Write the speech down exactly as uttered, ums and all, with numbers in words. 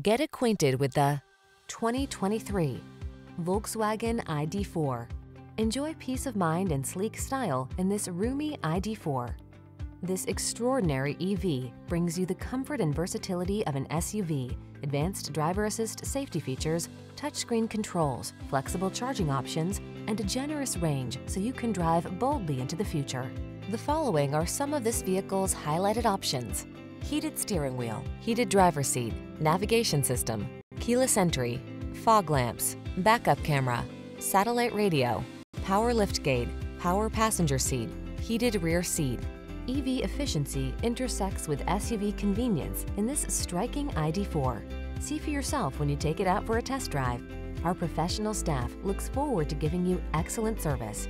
Get acquainted with the twenty twenty-three Volkswagen I D four. Enjoy peace of mind and sleek style in this roomy I D four. This extraordinary E V brings you the comfort and versatility of an S U V, advanced driver assist safety features, touchscreen controls, flexible charging options, and a generous range so you can drive boldly into the future. The following are some of this vehicle's highlighted options: heated steering wheel, heated driver's seat, navigation system, keyless entry, fog lamps, backup camera, satellite radio, power liftgate, power passenger seat, heated rear seat. E V efficiency intersects with S U V convenience in this striking I D four. See for yourself when you take it out for a test drive. Our professional staff looks forward to giving you excellent service.